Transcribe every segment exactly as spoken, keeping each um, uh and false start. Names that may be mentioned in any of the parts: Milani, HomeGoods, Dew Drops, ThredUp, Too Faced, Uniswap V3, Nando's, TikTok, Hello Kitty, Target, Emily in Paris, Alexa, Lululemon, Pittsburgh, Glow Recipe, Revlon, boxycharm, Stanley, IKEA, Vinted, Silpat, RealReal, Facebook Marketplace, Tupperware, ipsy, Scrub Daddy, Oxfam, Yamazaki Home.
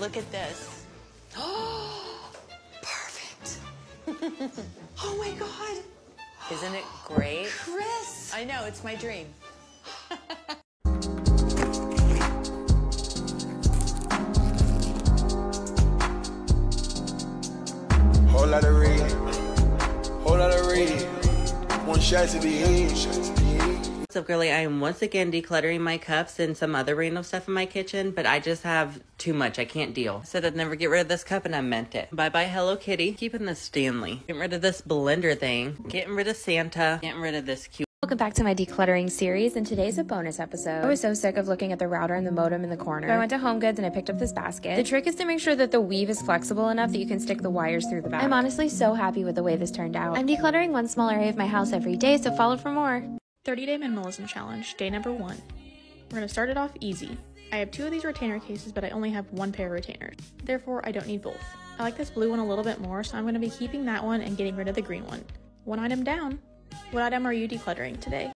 Look at this. Oh, perfect. Oh my God. Isn't it great? Chris. I know, it's my dream. Whole lot of reading. Whole lot of reading. One shot to the end. What's up, girly? I am once again decluttering my cups and some other random stuff in my kitchen, but I just have too much. I can't deal. I said I'd never get rid of this cup, and I meant it. Bye-bye, Hello Kitty. Keeping this Stanley. Getting rid of this blender thing. Getting rid of Santa. Getting rid of this cute. Welcome back to my decluttering series, and today's a bonus episode. I was so sick of looking at the router and the modem in the corner, so I went to HomeGoods and I picked up this basket. The trick is to make sure that the weave is flexible enough that you can stick the wires through the back. I'm honestly so happy with the way this turned out. I'm decluttering one small area of my house every day, so follow for more. thirty day minimalism challenge, day number one. We're gonna start it off easy. I have two of these retainer cases, but I only have one pair of retainers. Therefore, I don't need both. I like this blue one a little bit more, so I'm gonna be keeping that one and getting rid of the green one. One item down. What item are you decluttering today?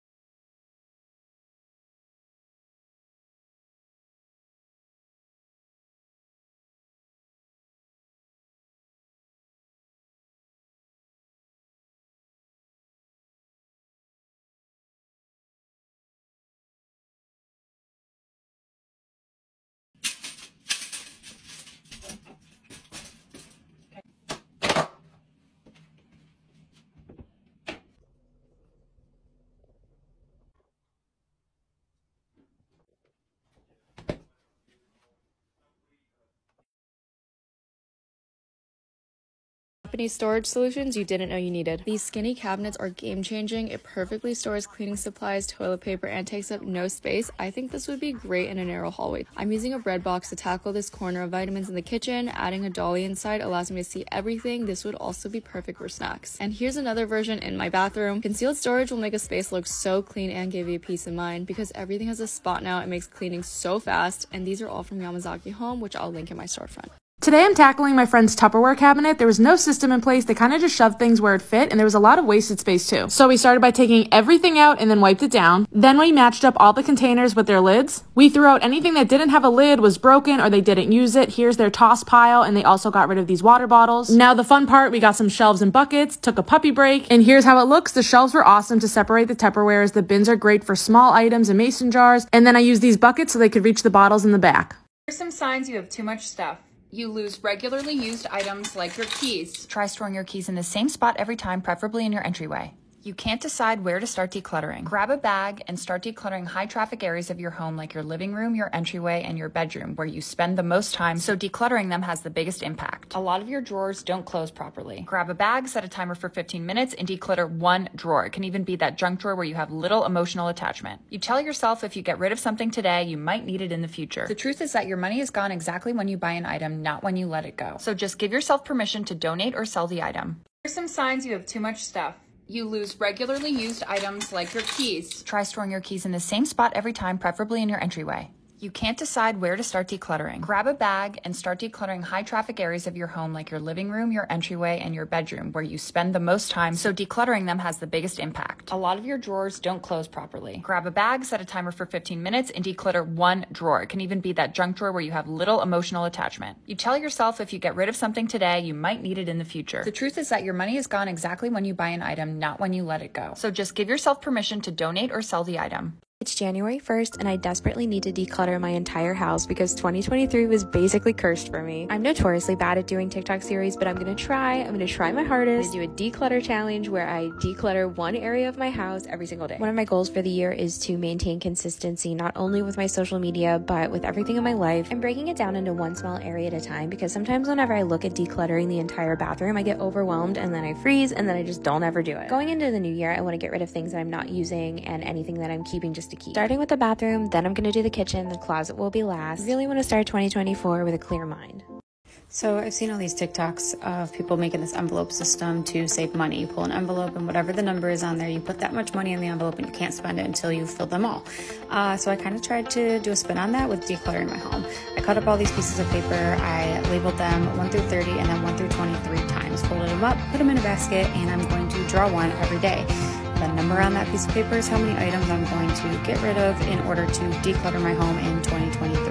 Storage solutions you didn't know you needed. These skinny cabinets are game-changing. It perfectly stores cleaning supplies, toilet paper, and takes up no space. I think this would be great in a narrow hallway. I'm using a bread box to tackle this corner of vitamins in the kitchen. Adding a dolly inside allows me to see everything. This would also be perfect for snacks. And here's another version in my bathroom. Concealed storage will make a space look so clean and give you peace of mind. Because everything has a spot now, it makes cleaning so fast. And these are all from Yamazaki Home, which I'll link in my storefront. Today I'm tackling my friend's Tupperware cabinet. There was no system in place. They kind of just shoved things where it fit, and there was a lot of wasted space too. So we started by taking everything out and then wiped it down. Then we matched up all the containers with their lids. We threw out anything that didn't have a lid, was broken, or they didn't use it. Here's their toss pile, and they also got rid of these water bottles. Now the fun part, we got some shelves and buckets, took a puppy break, and here's how it looks. The shelves were awesome to separate the Tupperwares. The bins are great for small items and mason jars. And then I used these buckets so they could reach the bottles in the back. Here's some signs you have too much stuff. You lose regularly used items like your keys. Try storing your keys in the same spot every time, preferably in your entryway. You can't decide where to start decluttering. Grab a bag and start decluttering high traffic areas of your home like your living room, your entryway, and your bedroom where you spend the most time, so decluttering them has the biggest impact. A lot of your drawers don't close properly. Grab a bag, set a timer for fifteen minutes, and declutter one drawer. It can even be that junk drawer where you have little emotional attachment. You tell yourself if you get rid of something today, you might need it in the future. The truth is that your money is gone exactly when you buy an item, not when you let it go. So just give yourself permission to donate or sell the item. Here's some signs you have too much stuff. You lose regularly used items like your keys. Try storing your keys in the same spot every time, preferably in your entryway. You can't decide where to start decluttering. Grab a bag and start decluttering high traffic areas of your home like your living room, your entryway, and your bedroom where you spend the most time, so decluttering them has the biggest impact. A lot of your drawers don't close properly. Grab a bag, set a timer for fifteen minutes, and declutter one drawer. It can even be that junk drawer where you have little emotional attachment. You tell yourself if you get rid of something today, you might need it in the future. The truth is that your money is gone exactly when you buy an item, not when you let it go. So just give yourself permission to donate or sell the item. It's January first and I desperately need to declutter my entire house because twenty twenty-three was basically cursed for me. I'm notoriously bad at doing TikTok series, but I'm gonna try. I'm gonna try my hardest. I'm gonna do a declutter challenge where I declutter one area of my house every single day. One of my goals for the year is to maintain consistency, not only with my social media, but with everything in my life. I'm breaking it down into one small area at a time because sometimes whenever I look at decluttering the entire bathroom, I get overwhelmed and then I freeze and then I just don't ever do it. Going into the new year, I wanna get rid of things that I'm not using and anything that I'm keeping just Key. Starting with the bathroom, then I'm going to do the kitchen, the closet will be last. Really want to start twenty twenty-four with a clear mind. So I've seen all these TikToks of people making this envelope system to save money. You pull an envelope and whatever the number is on there, you put that much money in the envelope and you can't spend it until you fill them all. Uh, so I kind of tried to do a spin on that with decluttering my home. I cut up all these pieces of paper, I labeled them one through thirty and then one through twenty-three times, folded them up, put them in a basket, and I'm going to draw one every day. The number on that piece of paper is how many items I'm going to get rid of in order to declutter my home in twenty twenty-three.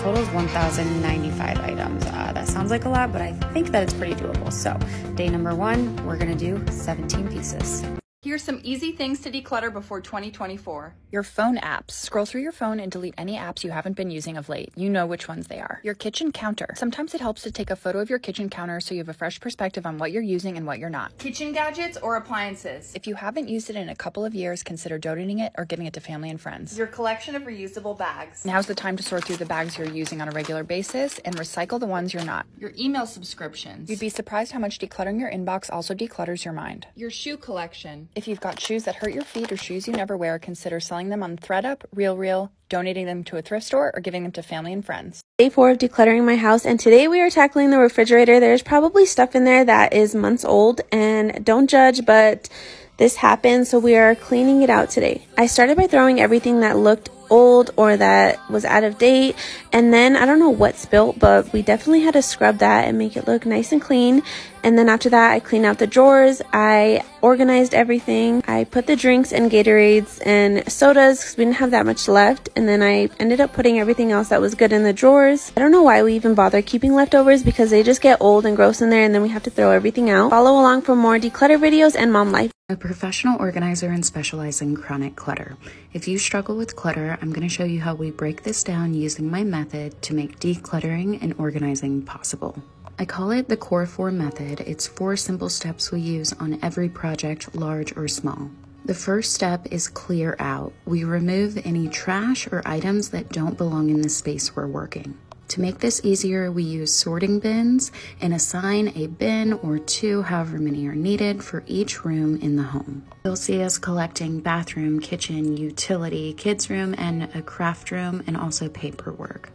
total is one thousand ninety-five items. Uh, that sounds like a lot, but I think that it's pretty doable. So day number one, we're gonna do seventeen pieces. Here's some easy things to declutter before twenty twenty-four. Your phone apps. Scroll through your phone and delete any apps you haven't been using of late. You know which ones they are. Your kitchen counter. Sometimes it helps to take a photo of your kitchen counter so you have a fresh perspective on what you're using and what you're not. Kitchen gadgets or appliances. If you haven't used it in a couple of years, consider donating it or giving it to family and friends. Your collection of reusable bags. Now's the time to sort through the bags you're using on a regular basis and recycle the ones you're not. Your email subscriptions. You'd be surprised how much decluttering your inbox also declutters your mind. Your shoe collection. If you've got shoes that hurt your feet or shoes you never wear, consider selling them on ThredUp, RealReal, donating them to a thrift store, or giving them to family and friends. Day four of decluttering my house, and today we are tackling the refrigerator. There's probably stuff in there that is months old, and don't judge, but this happened, so we are cleaning it out today. I started by throwing everything that looked old or that was out of date, and then I don't know what spilt, but we definitely had to scrub that and make it look nice and clean. And then after that, I cleaned out the drawers, I organized everything, I put the drinks and Gatorades and sodas because we didn't have that much left, and then I ended up putting everything else that was good in the drawers. I don't know why we even bother keeping leftovers because they just get old and gross in there, and then we have to throw everything out. Follow along for more declutter videos and mom life. I'm a professional organizer and specialize in chronic clutter. If you struggle with clutter, I'm going to show you how we break this down using my method to make decluttering and organizing possible. I call it the Core Four Method. It's four simple steps we use on every project, large or small. The first step is clear out. We remove any trash or items that don't belong in the space we're working. To make this easier, we use sorting bins and assign a bin or two, however many are needed, for each room in the home. You'll see us collecting bathroom, kitchen, utility, kids room, and a craft room, and also paperwork.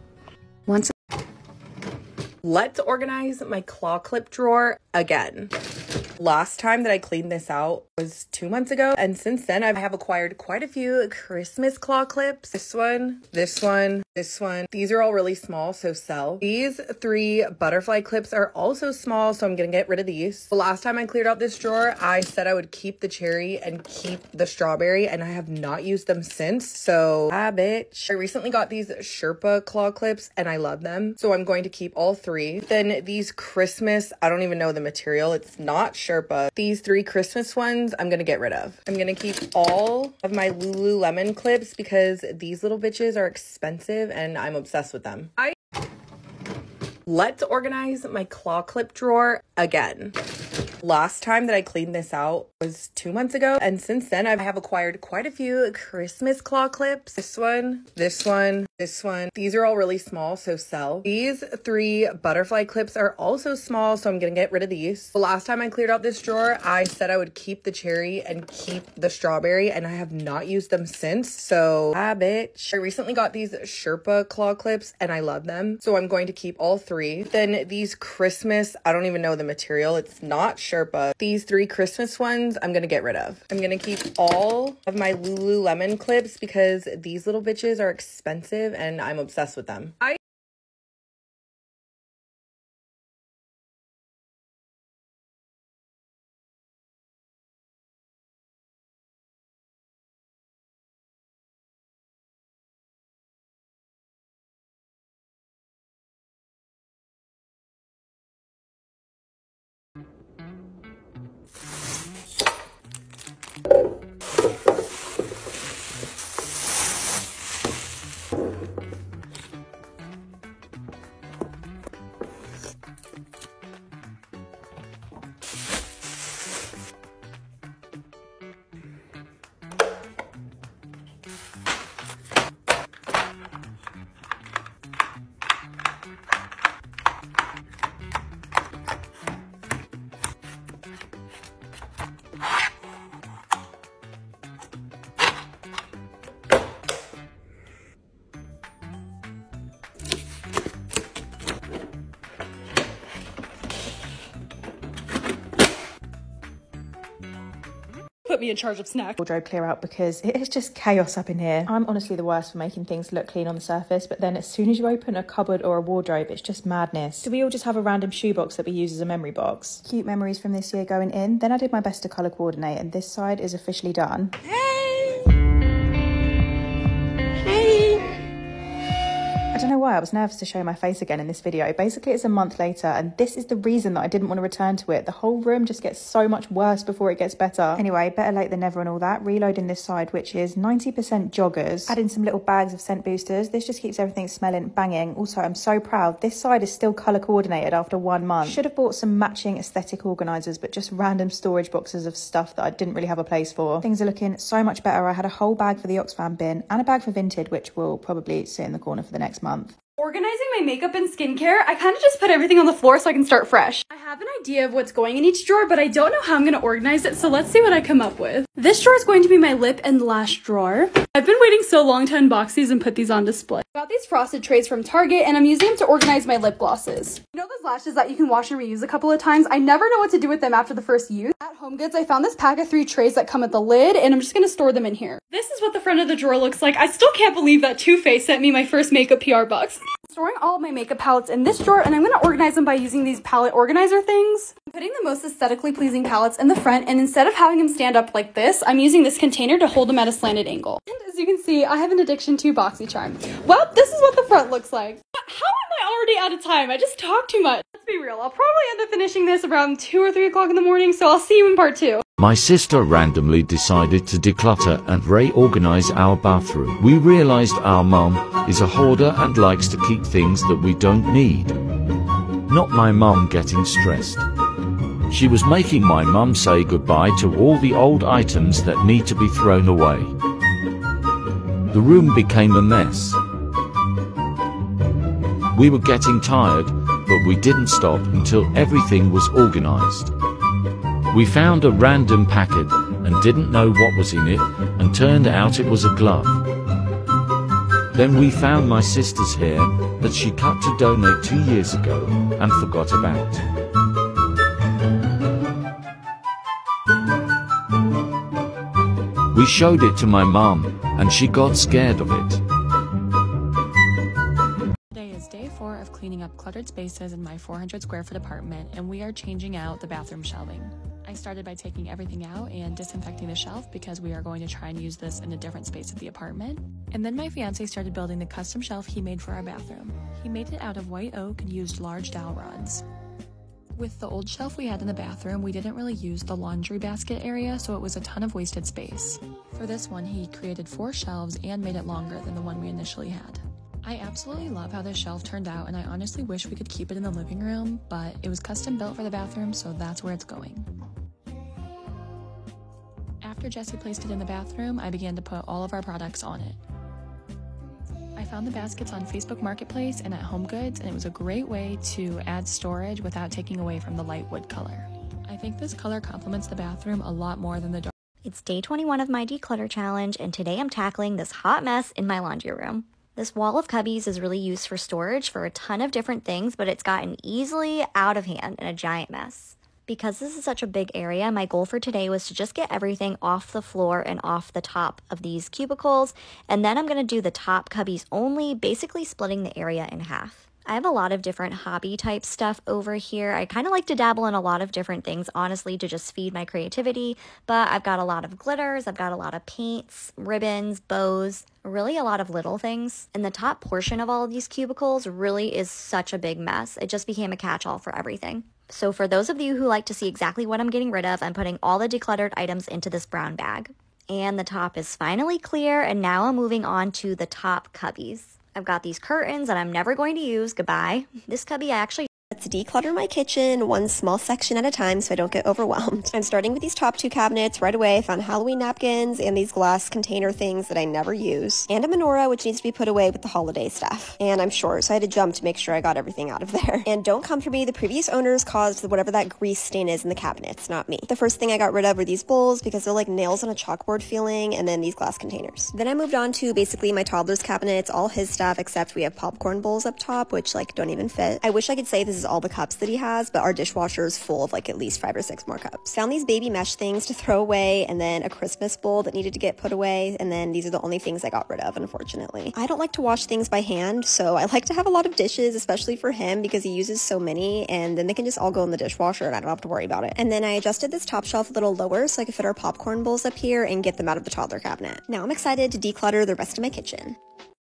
Once Let's organize my claw clip drawer again. Last time that I cleaned this out was two months ago, and since then I have acquired quite a few Christmas claw clips. This one, this one, this one. These are all really small, so sell. These three butterfly clips are also small, so I'm gonna get rid of these. The last time I cleared out this drawer, I said I would keep the cherry and keep the strawberry, and I have not used them since, so ah, bitch. I recently got these Sherpa claw clips, and I love them, so I'm going to keep all three. Then these Christmas, I don't even know the material, it's not Sherpa. These three Christmas ones I'm gonna get rid of. I'm gonna keep all of my Lululemon clips because these little bitches are expensive and I'm obsessed with them. I Let's organize my claw clip drawer again. Last time that I cleaned this out was two months ago, and since then I have acquired quite a few Christmas claw clips. This one, this one, this one. These are all really small, so sell. These three butterfly clips are also small, so I'm gonna get rid of these. The last time I cleared out this drawer, I said I would keep the cherry and keep the strawberry, and I have not used them since, so ah, bitch. I recently got these Sherpa claw clips, and I love them, so I'm going to keep all three. Then these Christmas, I don't even know the material, it's not Sherpa. These three Christmas ones I'm gonna get rid of. I'm gonna keep all of my Lululemon clips because these little bitches are expensive and I'm obsessed with them. I me in charge of snacks. Wardrobe clear out because it is just chaos up in here. I'm honestly the worst for making things look clean on the surface, but then as soon as you open a cupboard or a wardrobe, it's just madness. So we all just have a random shoebox that we use as a memory box. Cute memories from this year going in. Then I did my best to colour coordinate, and this side is officially done. Hey! Hey! I don't know why why I was nervous to show my face again in this video. Basically, it's a month later, and this is the reason that I didn't want to return to it. The whole room just gets so much worse before it gets better. Anyway, better late than never and all that. Reloading this side, which is ninety percent joggers. Adding some little bags of scent boosters. This just keeps everything smelling banging. Also, I'm so proud. This side is still colour coordinated after one month. Should have bought some matching aesthetic organisers, but just random storage boxes of stuff that I didn't really have a place for. Things are looking so much better. I had a whole bag for the Oxfam bin and a bag for Vinted, which will probably sit in the corner for the next month. Organizing my makeup and skincare, I kind of just put everything on the floor so I can start fresh. I have an idea of what's going in each drawer, but I don't know how I'm going to organize it, so let's see what I come up with. This drawer is going to be my lip and lash drawer. I've been waiting so long to unbox these and put these on display. I got these frosted trays from Target, and I'm using them to organize my lip glosses. You know those lashes that you can wash and reuse a couple of times? I never know what to do with them after the first use. At HomeGoods, I found this pack of three trays that come with the lid, and I'm just going to store them in here. This is what the front of the drawer looks like. I still can't believe that Too Faced sent me my first makeup P R box. Storing all of my makeup palettes in this drawer, and I'm going to organize them by using these palette organizer things. I'm putting the most aesthetically pleasing palettes in the front, and instead of having them stand up like this, I'm using this container to hold them at a slanted angle. And as you can see, I have an addiction to boxycharm. Well, this is what the front looks like. But how am I already out of time? I just talk too much. Let's be real, I'll probably end up finishing this around two or three o'clock in the morning, so I'll see you in part two. My sister randomly decided to declutter and reorganize our bathroom. We realized our mum is a hoarder and likes to keep things that we don't need. Not my mum getting stressed. She was making my mum say goodbye to all the old items that need to be thrown away. The room became a mess. We were getting tired, but we didn't stop until everything was organized. We found a random packet, and didn't know what was in it, and turned out it was a glove. Then we found my sister's hair, that she cut to donate two years ago, and forgot about. We showed it to my mom, and she got scared of it. Of cleaning up cluttered spaces in my four hundred square foot apartment, and we are changing out the bathroom shelving. I started by taking everything out and disinfecting the shelf because we are going to try and use this in a different space of the apartment. And then my fiance started building the custom shelf he made for our bathroom. He made it out of white oak and used large dowel rods. With the old shelf we had in the bathroom, we didn't really use the laundry basket area, so it was a ton of wasted space. For this one, he created four shelves and made it longer than the one we initially had. I absolutely love how this shelf turned out, and I honestly wish we could keep it in the living room, but it was custom built for the bathroom, so that's where it's going. After Jesse placed it in the bathroom, I began to put all of our products on it. I found the baskets on Facebook Marketplace and at HomeGoods, and it was a great way to add storage without taking away from the light wood color. I think this color complements the bathroom a lot more than the dark. It's day twenty-one of my declutter challenge, and today I'm tackling this hot mess in my laundry room. This wall of cubbies is really used for storage for a ton of different things, but it's gotten easily out of hand and a giant mess. Because this is such a big area, my goal for today was to just get everything off the floor and off the top of these cubicles, and then I'm gonna do the top cubbies only, basically splitting the area in half. I have a lot of different hobby type stuff over here. I kind of like to dabble in a lot of different things, honestly, to just feed my creativity, but I've got a lot of glitters, I've got a lot of paints, ribbons, bows, really a lot of little things. And the top portion of all of these cubicles really is such a big mess. It just became a catch-all for everything. So for those of you who like to see exactly what I'm getting rid of, I'm putting all the decluttered items into this brown bag. And the top is finally clear, and now I'm moving on to the top cubbies. I've got these curtains that I'm never going to use. Goodbye. This cubby I actually... Let's declutter my kitchen one small section at a time so I don't get overwhelmed. I'm starting with these top two cabinets right away. I found Halloween napkins and these glass container things that I never use. And a menorah, which needs to be put away with the holiday stuff. And I'm short, so I had to jump to make sure I got everything out of there. And don't come for me, the previous owners caused whatever that grease stain is in the cabinets, not me. The first thing I got rid of were these bowls because they're like nails on a chalkboard feeling, and then these glass containers. Then I moved on to basically my toddler's cabinets, all his stuff, except we have popcorn bowls up top, which like don't even fit. I wish I could say this is all the cups that he has, but our dishwasher is full of like at least five or six more cups. Found these baby mesh things to throw away, and then a Christmas bowl that needed to get put away, and then these are the only things I got rid of, unfortunately. I don't like to wash things by hand, so I like to have a lot of dishes, especially for him because he uses so many, and then they can just all go in the dishwasher and I don't have to worry about it. And then I adjusted this top shelf a little lower so I could fit our popcorn bowls up here and get them out of the toddler cabinet. Now I'm excited to declutter the rest of my kitchen.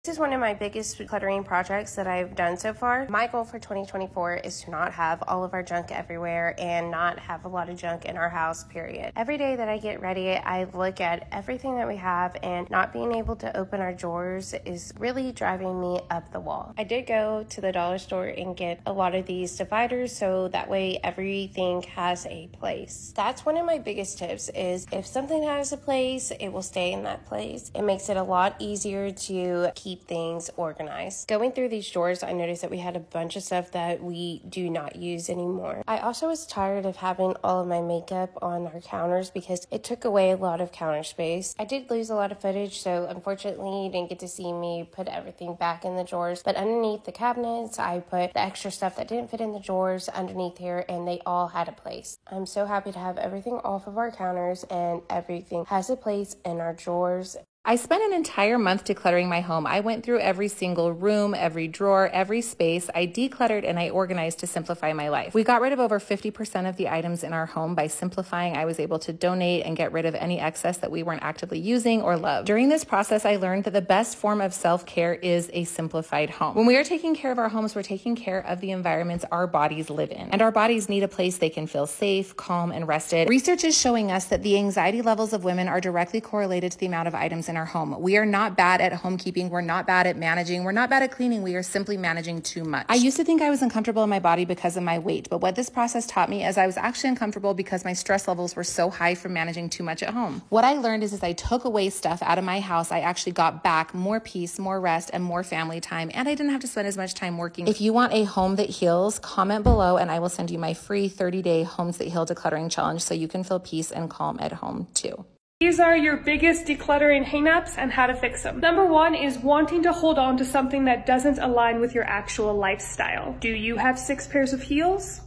This is one of my biggest decluttering projects that I've done so far. My goal for twenty twenty-four is to not have all of our junk everywhere and not have a lot of junk in our house, period. Every day that I get ready, I look at everything that we have, and not being able to open our drawers is really driving me up the wall. I did go to the dollar store and get a lot of these dividers so that way everything has a place. That's one of my biggest tips is if something has a place, it will stay in that place. It makes it a lot easier to keep things organized. Going through these drawers, I noticed that we had a bunch of stuff that we do not use anymore. I also was tired of having all of my makeup on our counters because it took away a lot of counter space. I did lose a lot of footage, so unfortunately you didn't get to see me put everything back in the drawers, but underneath the cabinets I put the extra stuff that didn't fit in the drawers underneath here, and they all had a place. I'm so happy to have everything off of our counters and everything has a place in our drawers. I spent an entire month decluttering my home. I went through every single room, every drawer, every space. I decluttered and I organized to simplify my life. We got rid of over fifty percent of the items in our home by simplifying. I was able to donate and get rid of any excess that we weren't actively using or loved. During this process, I learned that the best form of self-care is a simplified home. When we are taking care of our homes, we're taking care of the environments our bodies live in. And our bodies need a place they can feel safe, calm, and rested. Research is showing us that the anxiety levels of women are directly correlated to the amount of items in our home. We are not bad at homekeeping. We're not bad at managing. We're not bad at cleaning. We are simply managing too much. I used to think I was uncomfortable in my body because of my weight, but what this process taught me is I was actually uncomfortable because my stress levels were so high from managing too much at home. What I learned is as I took away stuff out of my house, I actually got back more peace, more rest, and more family time, and I didn't have to spend as much time working. If you want a home that heals, comment below and I will send you my free thirty day Homes That Heal decluttering challenge so you can feel peace and calm at home too. These are your biggest decluttering hangups and how to fix them. Number one is wanting to hold on to something that doesn't align with your actual lifestyle. Do you have six pairs of heels?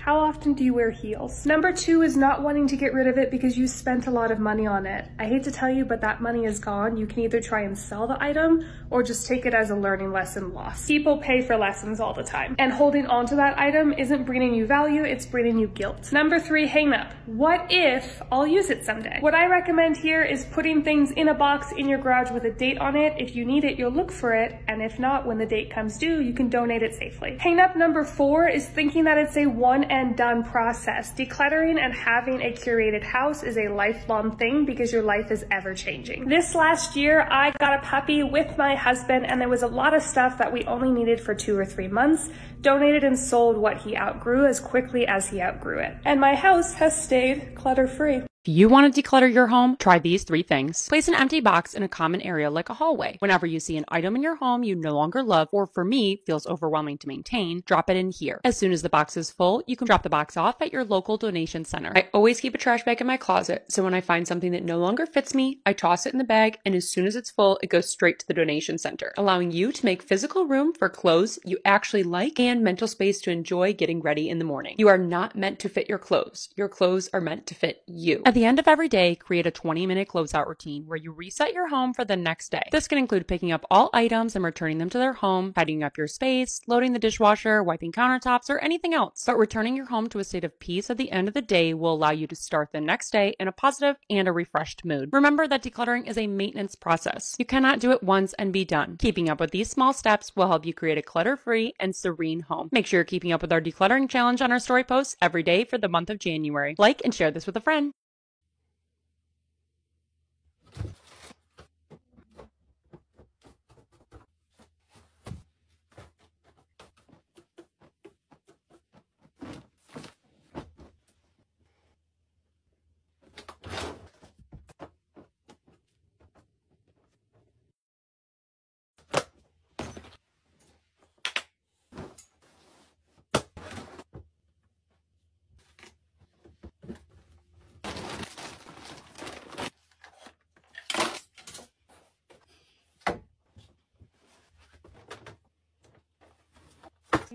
How often do you wear heels? Number two is not wanting to get rid of it because you spent a lot of money on it. I hate to tell you, but that money is gone. You can either try and sell the item or just take it as a learning lesson loss. People pay for lessons all the time, and holding on to that item isn't bringing you value, it's bringing you guilt. Number three, hang up. What if I'll use it someday? What I recommend here is putting things in a box in your garage with a date on it. If you need it, you'll look for it, and if not, when the date comes due, you can donate it safely. Hang up number four is thinking that it's a one and and done process. Decluttering and having a curated house is a lifelong thing because your life is ever changing. This last year, I got a puppy with my husband, and there was a lot of stuff that we only needed for two or three months, donated and sold what he outgrew as quickly as he outgrew it. And my house has stayed clutter-free. If you want to declutter your home, try these three things. Place an empty box in a common area like a hallway. Whenever you see an item in your home you no longer love, or for me, feels overwhelming to maintain, drop it in here. As soon as the box is full, you can drop the box off at your local donation center. I always keep a trash bag in my closet, so when I find something that no longer fits me, I toss it in the bag, and as soon as it's full, it goes straight to the donation center, allowing you to make physical room for clothes you actually like and mental space to enjoy getting ready in the morning. You are not meant to fit your clothes. Your clothes are meant to fit you. At the end of every day, create a twenty minute closeout routine where you reset your home for the next day. This can include picking up all items and returning them to their home, tidying up your space, loading the dishwasher, wiping countertops, or anything else. But returning your home to a state of peace at the end of the day will allow you to start the next day in a positive and a refreshed mood. Remember that decluttering is a maintenance process. You cannot do it once and be done. Keeping up with these small steps will help you create a clutter-free and serene home. Make sure you're keeping up with our decluttering challenge on our story posts every day for the month of January. Like and share this with a friend.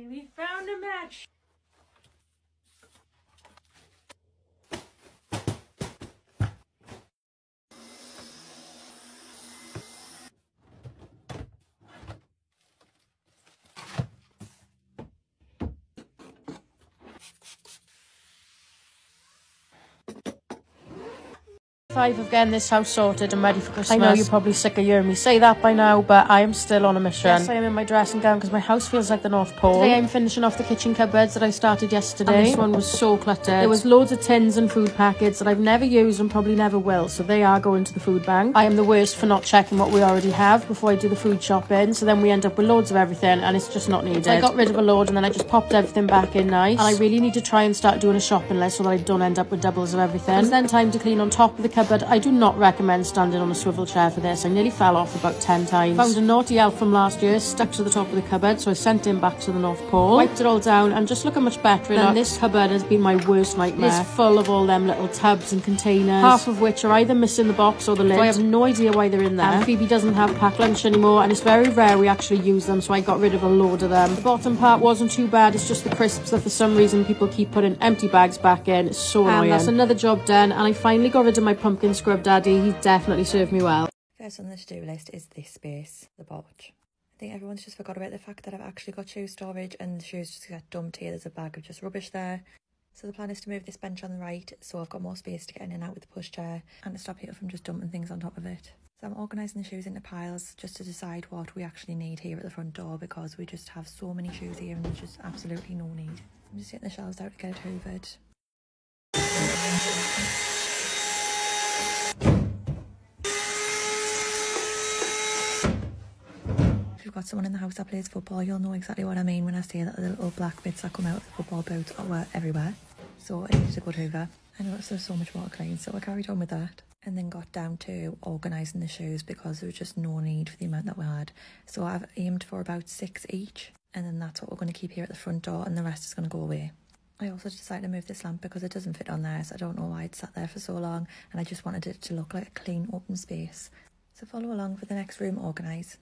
We found a match. Five of getting this house sorted and ready for Christmas. I know you're probably sick of hearing me say that by now, but I am still on a mission. Yes, I am in my dressing gown because my house feels like the North Pole. Today I'm finishing off the kitchen cupboards that I started yesterday. And this one was so cluttered. There was loads of tins and food packets that I've never used and probably never will, so they are going to the food bank. I am the worst for not checking what we already have before I do the food shopping, so then we end up with loads of everything and it's just not needed. I got rid of a load and then I just popped everything back in nice. And I really need to try and start doing a shopping list so that I don't end up with doubles of everything. It's then time to clean on top of the cupboard. But I do not recommend standing on a swivel chair for this. I nearly fell off about ten times. Found a naughty elf from last year stuck to the top of the cupboard, so I sent him back to the North Pole. Wiped it all down and just look how much better it looks. And this cupboard has been my worst nightmare. It's full of all them little tubs and containers, half of which are either missing the box or the lid. So I have no idea why they're in there. And Phoebe doesn't have packed lunch anymore, and it's very rare we actually use them, so I got rid of a load of them. The bottom part wasn't too bad, it's just the crisps that for some reason people keep putting empty bags back in. It's so annoying. And that's another job done, and I finally got rid of my pumpkin Scrub Daddy. He definitely served me well. First on the to-do list is this space, the porch. I think everyone's just forgot about the fact that I've actually got shoe storage and the shoes just get dumped here. There's a bag of just rubbish there. So the plan is to move this bench on the right so I've got more space to get in and out with the pushchair and to stop people from just dumping things on top of it. So I'm organising the shoes into piles just to decide what we actually need here at the front door, because we just have so many shoes here and there's just absolutely no need. I'm just getting the shelves out to get it hoovered. Got someone in the house that plays football, you'll know exactly what I mean when I say that the little black bits that come out of the football boots are everywhere. So I needed a good hoover. I noticed there was so much water clean, so I carried on with that. And then got down to organising the shoes because there was just no need for the amount that we had. So I've aimed for about six each, and then that's what we're going to keep here at the front door, and the rest is going to go away. I also decided to move this lamp because it doesn't fit on there, so I don't know why it sat there for so long, and I just wanted it to look like a clean open space. So follow along for the next room organise.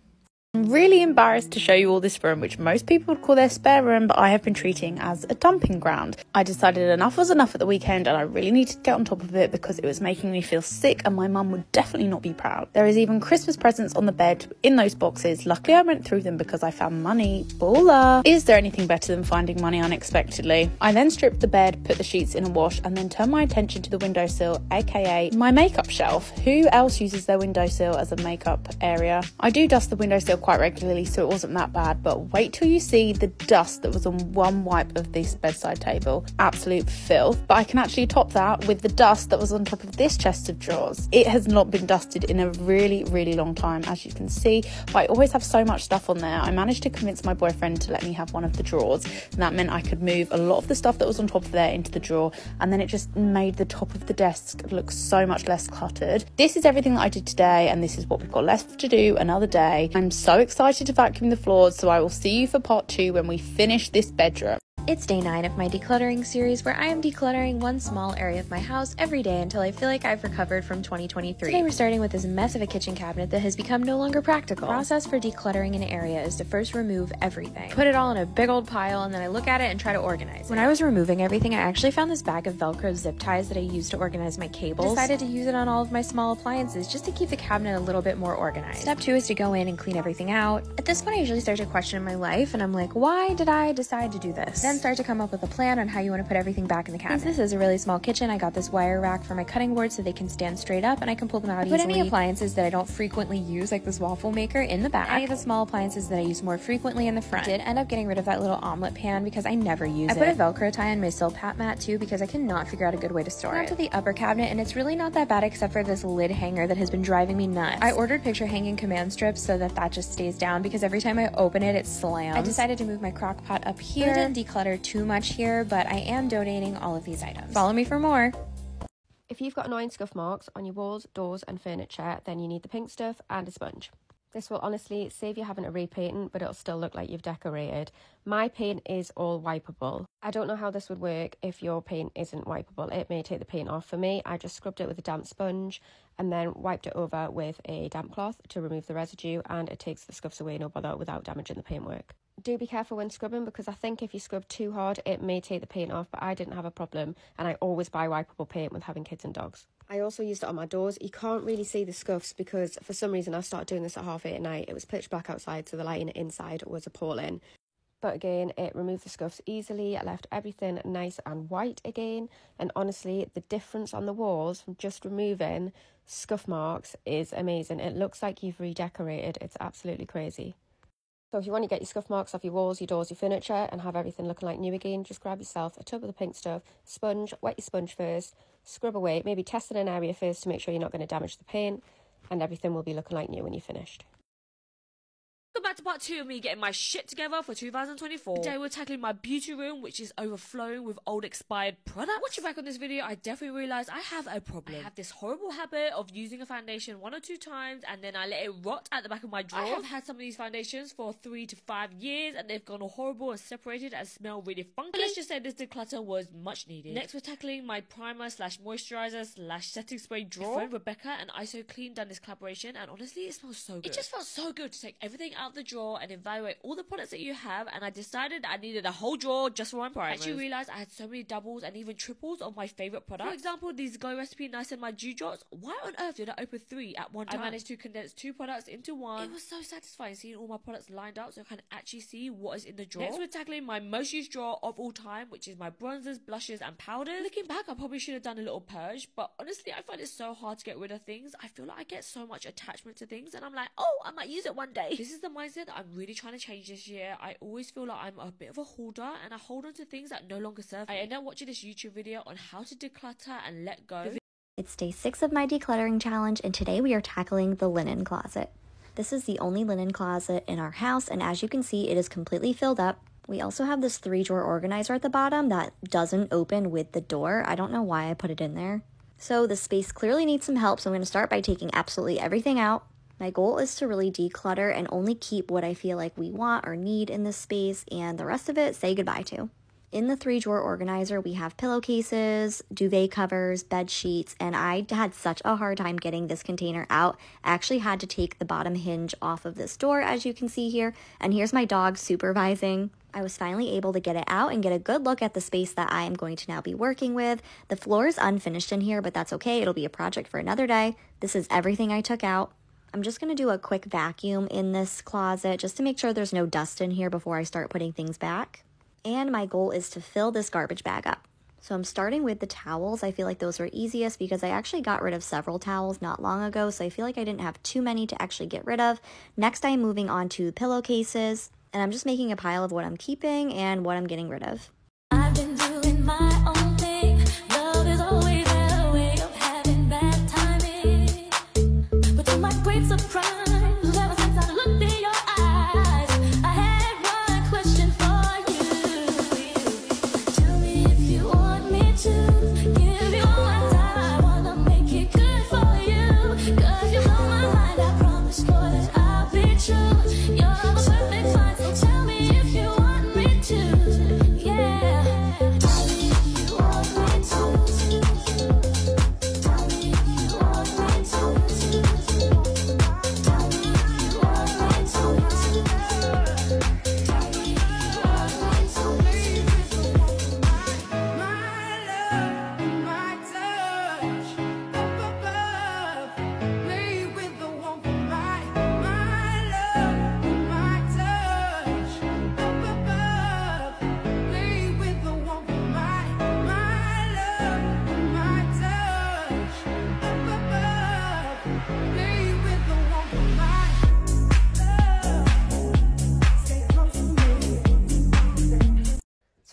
I'm really embarrassed to show you all this room, which most people would call their spare room, but I have been treating as a dumping ground. I decided enough was enough at the weekend and I really needed to get on top of it because it was making me feel sick and my mum would definitely not be proud. There is even Christmas presents on the bed in those boxes. Luckily I went through them because I found money. Baller! Is there anything better than finding money unexpectedly? I then stripped the bed, put the sheets in a wash, and then turned my attention to the windowsill, aka my makeup shelf. Who else uses their windowsill as a makeup area? I do dust the windowsill quite regularly, so it wasn't that bad, but wait till you see the dust that was on one wipe of this bedside table. Absolute filth. But I can actually top that with the dust that was on top of this chest of drawers. It has not been dusted in a really really long time, as you can see, but I always have so much stuff on there. I managed to convince my boyfriend to let me have one of the drawers, and that meant I could move a lot of the stuff that was on top of there into the drawer, and then it just made the top of the desk look so much less cluttered. This is everything that I did today, and this is what we've got left to do another day. I'm so So excited to vacuum the floors, so I will see you for part two when we finish this bedroom. It's day nine of my decluttering series, where I am decluttering one small area of my house every day until I feel like I've recovered from twenty twenty-three. Today we're starting with this mess of a kitchen cabinet that has become no longer practical. The process for decluttering an area is to first remove everything, put it all in a big old pile, and then I look at it and try to organize it. When I was removing everything, I actually found this bag of Velcro zip ties that I used to organize my cables. I decided to use it on all of my small appliances just to keep the cabinet a little bit more organized. Step two is to go in and clean everything out. At this point I usually start to question my life, and I'm like, why did I decide to do this? Then start to come up with a plan on how you want to put everything back in the cabinet. Since this is a really small kitchen, I got this wire rack for my cutting board so they can stand straight up and I can pull them out easily. Put any appliances that I don't frequently use, like this waffle maker, in the back. Any of the small appliances that I use more frequently in the front. I did end up getting rid of that little omelet pan because I never use it. I put a Velcro tie on my silpat mat too because I cannot figure out a good way to store it. Now to the upper cabinet, and it's really not that bad except for this lid hanger that has been driving me nuts. I ordered picture hanging command strips so that that just stays down because every time I open it, it slams. I decided to move my crock pot up here. Declutter too much here, but I am donating all of these items. Follow me for more. If you've got annoying scuff marks on your walls, doors and furniture, then you need the pink stuff and a sponge. This will honestly save you having a repaint, but it'll still look like you've decorated. My paint is all wipeable. I don't know how this would work if your paint isn't wipeable. It may take the paint off. For me, I just scrubbed it with a damp sponge and then wiped it over with a damp cloth to remove the residue, and it takes the scuffs away, no bother, without damaging the paintwork. Do be careful when scrubbing, because I think if you scrub too hard it may take the paint off, but I didn't have a problem, and I always buy wipeable paint with having kids and dogs. I also used it on my doors. You can't really see the scuffs because for some reason I started doing this at half eight at night. It was pitch black outside, so the lighting inside was appalling. But again, it removed the scuffs easily. It left everything nice and white again. And honestly, the difference on the walls from just removing scuff marks is amazing. It looks like you've redecorated. It's absolutely crazy. So if you want to get your scuff marks off your walls, your doors, your furniture, and have everything looking like new again, just grab yourself a tub of the pink stuff, sponge, wet your sponge first, scrub away, maybe test in an area first to make sure you're not going to damage the paint, and everything will be looking like new when you're finished. Welcome back to part two of me getting my shit together for two thousand twenty-four. Today we're tackling my beauty room, which is overflowing with old expired products. Watching back on this video, I definitely realised I have a problem. I have this horrible habit of using a foundation one or two times and then I let it rot at the back of my drawer. I have had some of these foundations for three to five years and they've gone horrible and separated and smell really funky. But let's just say this declutter was much needed. Next we're tackling my primer slash moisturiser slash setting spray drawer. My friend Rebecca and I S O Clean done this collaboration and honestly it smells so good. It just felt so good to take everything out the drawer and evaluate all the products that you have, and I decided I needed a whole drawer just for my primers. I actually realised I had so many doubles and even triples of my favourite products. For example, these Glow Recipe Nice and My Dew Drops. Why on earth did I open three at one time? I managed to condense two products into one. It was so satisfying seeing all my products lined up so I can actually see what is in the drawer. Next we're tackling my most used drawer of all time, which is my bronzers, blushes and powders. Looking back, I probably should have done a little purge, but honestly I find it so hard to get rid of things. I feel like I get so much attachment to things and I'm like, oh, I might use it one day. This is the mindset that I'm really trying to change this year. I always feel like I'm a bit of a hoarder and I hold on to things that no longer serve me. I end up watching this YouTube video on how to declutter and let go. It's day six of my decluttering challenge and today we are tackling the linen closet. This is the only linen closet in our house and as you can see it is completely filled up. We also have this three drawer organizer at the bottom that doesn't open with the door. I don't know why I put it in there. So the space clearly needs some help, so I'm going to start by taking absolutely everything out. My goal is to really declutter and only keep what I feel like we want or need in this space, and the rest of it say goodbye to. In the three drawer organizer, we have pillowcases, duvet covers, bed sheets, and I had such a hard time getting this container out. I actually had to take the bottom hinge off of this door, as you can see here, and here's my dog supervising. I was finally able to get it out and get a good look at the space that I am going to now be working with. The floor is unfinished in here, but that's okay. It'll be a project for another day. This is everything I took out. I'm just going to do a quick vacuum in this closet just to make sure there's no dust in here before I start putting things back. And my goal is to fill this garbage bag up. So I'm starting with the towels. I feel like those were easiest because I actually got rid of several towels not long ago, so I feel like I didn't have too many to actually get rid of. Next, I'm moving on to pillowcases, and I'm just making a pile of what I'm keeping and what I'm getting rid of. I've been doing my own thing. Love is always a way of having bad timing. But to my great surprise, ever since I looked in your eyes, I had one question for you. Tell me if you want me to give you all my time. I wanna make it good for you. Cause you blow my mind, I promise, Lord, that I'll be true. You're the perfect one, so tell me if you want me to. Yeah. Tell me if you want me to.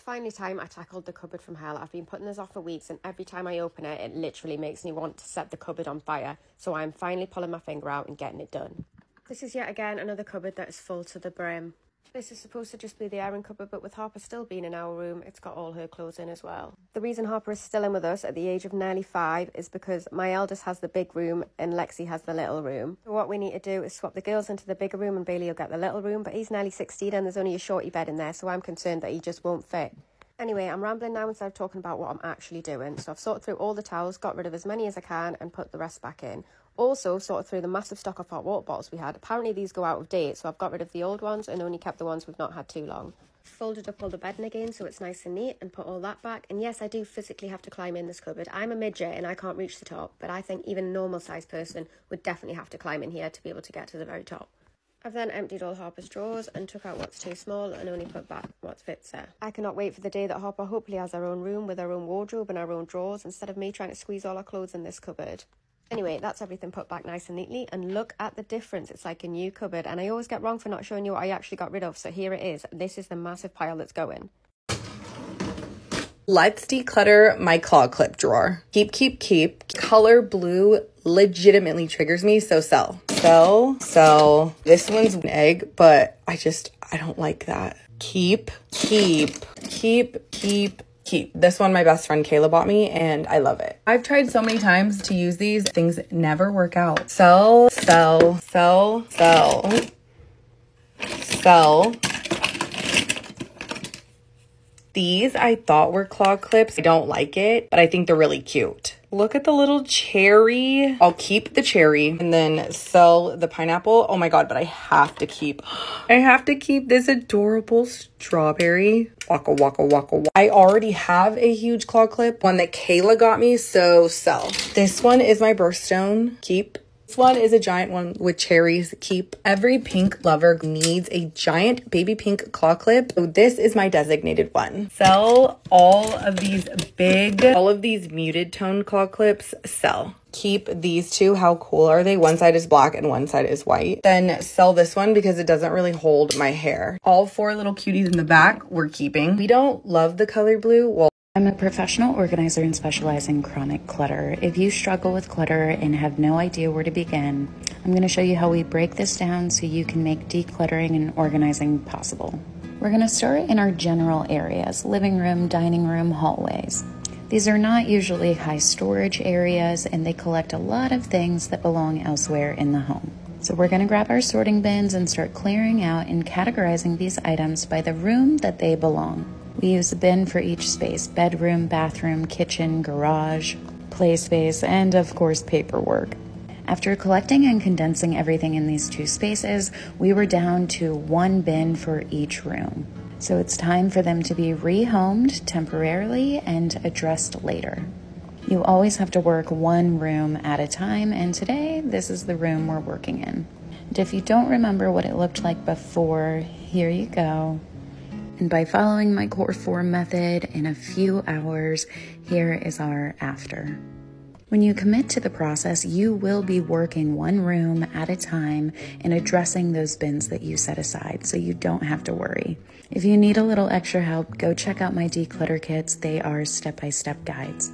Finally time I tackled the cupboard from hell. I've been putting this off for weeks and every time I open it, it literally makes me want to set the cupboard on fire. So I'm finally pulling my finger out and getting it done. This is yet again another cupboard that is full to the brim. This is supposed to just be the iron cupboard, but with Harper still being in our room, it's got all her clothes in as well. The reason Harper is still in with us at the age of nearly five is because my eldest has the big room and Lexi has the little room. So what we need to do is swap the girls into the bigger room and Bailey will get the little room, but he's nearly sixteen and there's only a shorty bed in there, so I'm concerned that he just won't fit. Anyway, I'm rambling now instead of talking about what I'm actually doing. So I've sorted through all the towels, got rid of as many as I can and put the rest back in. Also sorted through the massive stock of hot water bottles we had. Apparently these go out of date, so I've got rid of the old ones and only kept the ones we've not had too long. Folded up all the bedding again so it's nice and neat and put all that back. And yes, I do physically have to climb in this cupboard. I'm a midget and I can't reach the top, but I think even a normal sized person would definitely have to climb in here to be able to get to the very top. I've then emptied all Harper's drawers and took out what's too small and only put back what fits her. I cannot wait for the day that Harper hopefully has her own room with her own wardrobe and her own drawers instead of me trying to squeeze all our clothes in this cupboard. Anyway, that's everything put back nice and neatly, and look at the difference. It's like a new cupboard, and I always get wrong for not showing you what I actually got rid of, so here it is. This is the massive pile that's going. Let's declutter my claw clip drawer. Keep, keep, keep. Color blue legitimately triggers me, so sell. Sell, sell. This one's an egg, but I just, I don't like that. Keep, keep, keep, keep. Keep. This one my best friend Kayla bought me and I love it. I've tried so many times to use these. Things never work out. Sell, sell, sell, sell, sell. These I thought were claw clips. I don't like it, but I think they're really cute. Look at the little cherry. I'll keep the cherry and then sell the pineapple. Oh my God, but I have to keep. I have to keep this adorable strawberry. Waka, waka, waka, waka. I already have a huge claw clip, one that Kayla got me, so sell. This one is my birthstone. Keep. This one is a giant one with cherries. Keep. Every pink lover needs a giant baby pink claw clip. So this is my designated one. Sell all of these big, all of these muted tone claw clips. Sell. Keep these two. How cool are they? One side is black and one side is white. Then sell this one because it doesn't really hold my hair. All four little cuties in the back we're keeping. We don't love the color blue. Well, I'm a professional organizer and specialize in chronic clutter. If you struggle with clutter and have no idea where to begin, I'm going to show you how we break this down so you can make decluttering and organizing possible. We're going to start in our general areas, living room, dining room, hallways. These are not usually high storage areas and they collect a lot of things that belong elsewhere in the home. So we're going to grab our sorting bins and start clearing out and categorizing these items by the room that they belong. We use a bin for each space: bedroom, bathroom, kitchen, garage, play space, and of course paperwork. After collecting and condensing everything in these two spaces, we were down to one bin for each room. So it's time for them to be rehomed temporarily and addressed later. You always have to work one room at a time, and today this is the room we're working in. And if you don't remember what it looked like before, here you go. And by following my core four method, in a few hours, here is our after. When you commit to the process, you will be working one room at a time and addressing those bins that you set aside, so you don't have to worry. If you need a little extra help, go check out my declutter kits. They are step-by-step guides.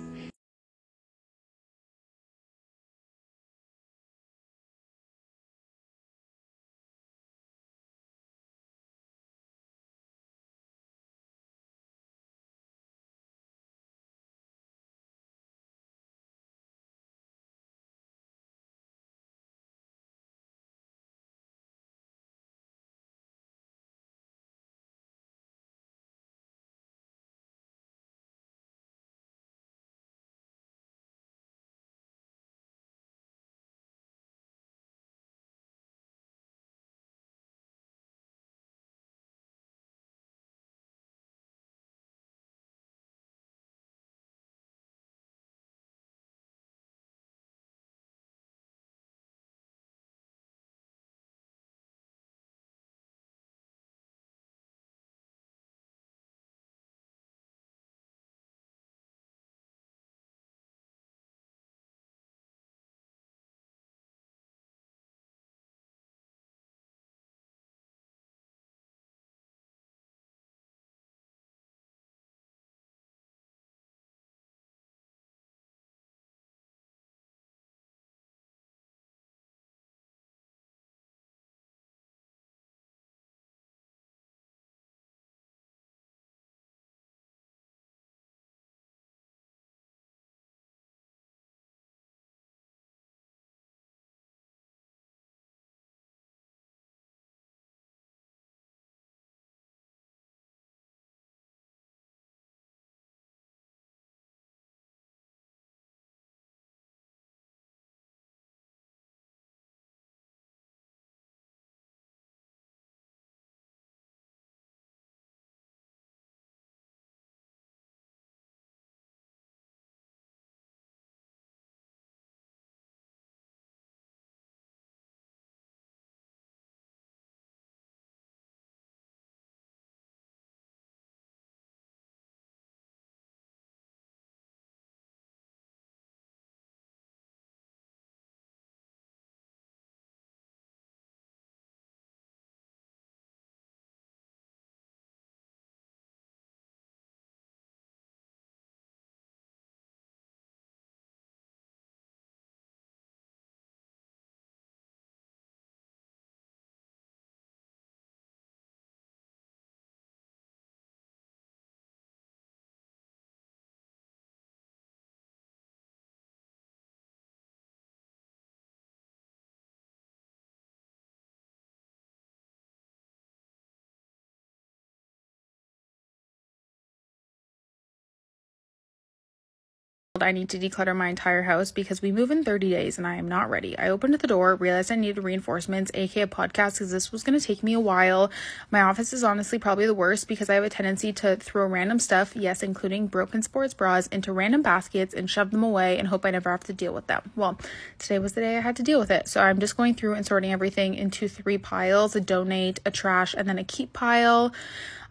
I need to declutter my entire house because we move in thirty days and I am not ready. I opened the door, realized I needed reinforcements, aka a podcast, because this was going to take me a while. My office is honestly probably the worst because I have a tendency to throw random stuff, yes, including broken sports bras, into random baskets and shove them away and hope I never have to deal with them. Well, today was the day I had to deal with it. So I'm just going through and sorting everything into three piles, a donate, a trash, and then a keep pile.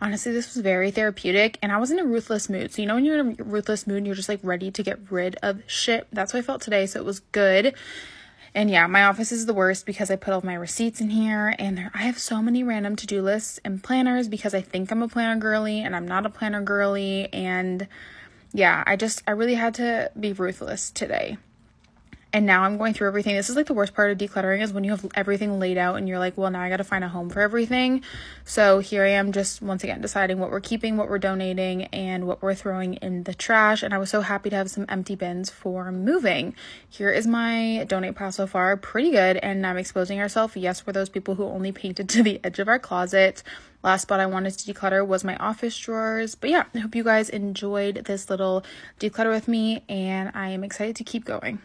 Honestly, this was very therapeutic, and I was in a ruthless mood. So you know when you're in a ruthless mood and you're just like ready to get rid of shit? That's how I felt today, so it was good. And yeah, my office is the worst because I put all my receipts in here, and there, I have so many random to-do lists and planners because I think I'm a planner girly, and I'm not a planner girly, and yeah, I just, I really had to be ruthless today. And now I'm going through everything. This is like the worst part of decluttering is when you have everything laid out and you're like, well, now I got to find a home for everything. So here I am just once again deciding what we're keeping, what we're donating, and what we're throwing in the trash. And I was so happy to have some empty bins for moving. Here is my donate pile so far. Pretty good. And I'm exposing ourselves. Yes, we're those people who only painted to the edge of our closet. Last spot I wanted to declutter was my office drawers. But yeah, I hope you guys enjoyed this little declutter with me. And I am excited to keep going.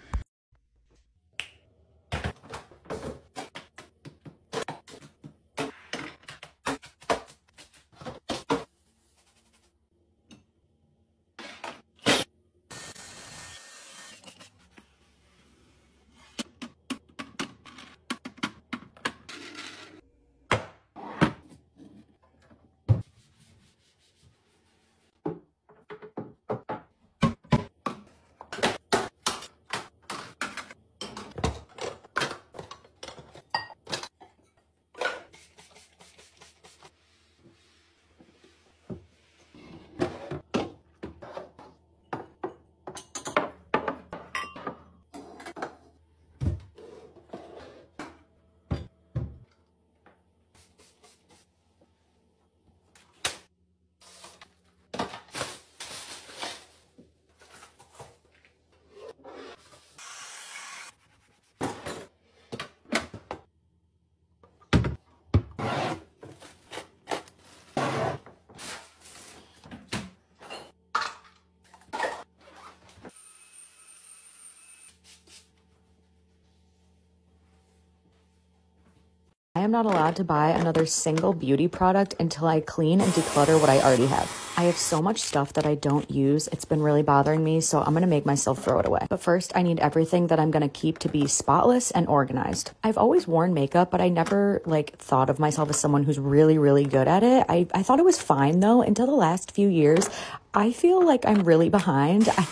I am not allowed to buy another single beauty product until I clean and declutter what I already have. I have so much stuff that I don't use. It's been really bothering me, so I'm going to make myself throw it away. But first, I need everything that I'm going to keep to be spotless and organized. I've always worn makeup, but I never like thought of myself as someone who's really, really good at it. I, I thought it was fine, though, until the last few years. I feel like I'm really behind. I,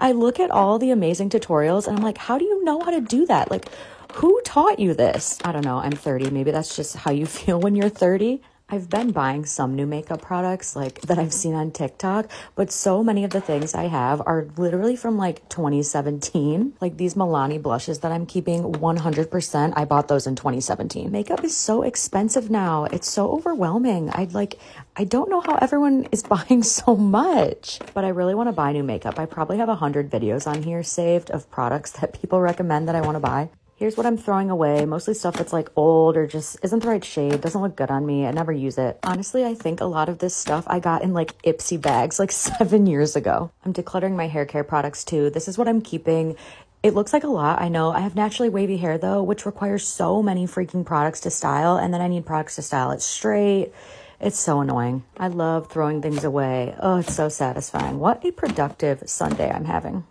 I look at all the amazing tutorials, and I'm like, how do you know how to do that? Like, who taught you this? I don't know. I'm thirty. Maybe that's just how you feel when you're thirty. I've been buying some new makeup products like that I've seen on TikTok, but so many of the things I have are literally from like twenty seventeen. Like these Milani blushes that I'm keeping one hundred percent. I bought those in twenty seventeen. Makeup is so expensive now. It's so overwhelming. I'd like, I don't know how everyone is buying so much, but I really want to buy new makeup. I probably have a hundred videos on here saved of products that people recommend that I want to buy. Here's what I'm throwing away, mostly stuff that's like old or just isn't the right shade, doesn't look good on me, I never use it. Honestly, I think a lot of this stuff I got in like Ipsy bags like seven years ago. I'm decluttering my hair care products too. This is what I'm keeping. It looks like a lot, I know. I have naturally wavy hair though, which requires so many freaking products to style, and then I need products to style it straight. It's so annoying. I love throwing things away. Oh, it's so satisfying. What a productive Sunday I'm having.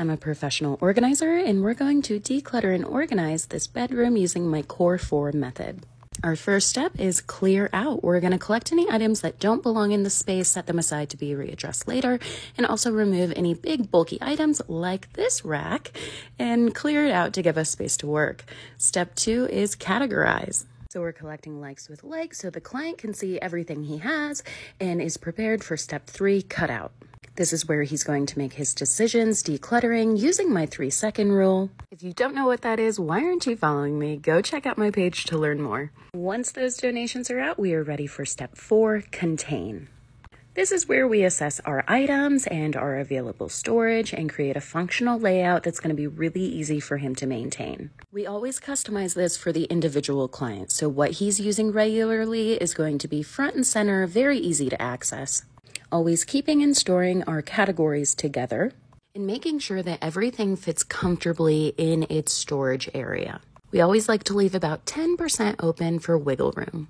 I'm a professional organizer, and we're going to declutter and organize this bedroom using my core four method. Our first step is clear out. We're going to collect any items that don't belong in the space, set them aside to be readdressed later, and also remove any big bulky items like this rack and clear it out to give us space to work. Step two is categorize. So we're collecting likes with likes so the client can see everything he has and is prepared for step three, cut out. This is where he's going to make his decisions, decluttering, using my three second rule. If you don't know what that is, why aren't you following me? Go check out my page to learn more. Once those donations are out, we are ready for step four, contain. This is where we assess our items and our available storage and create a functional layout that's going to be really easy for him to maintain. We always customize this for the individual client, so what he's using regularly is going to be front and center, very easy to access. Always keeping and storing our categories together. and making sure that everything fits comfortably in its storage area. We always like to leave about ten percent open for wiggle room.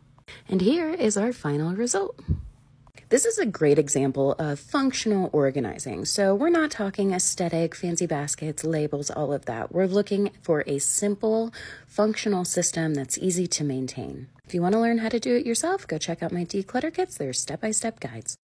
And here is our final result. This is a great example of functional organizing. So we're not talking aesthetic, fancy baskets, labels, all of that. We're looking for a simple, functional system that's easy to maintain. If you want to learn how to do it yourself, go check out my declutter kits. They're step-by-step guides.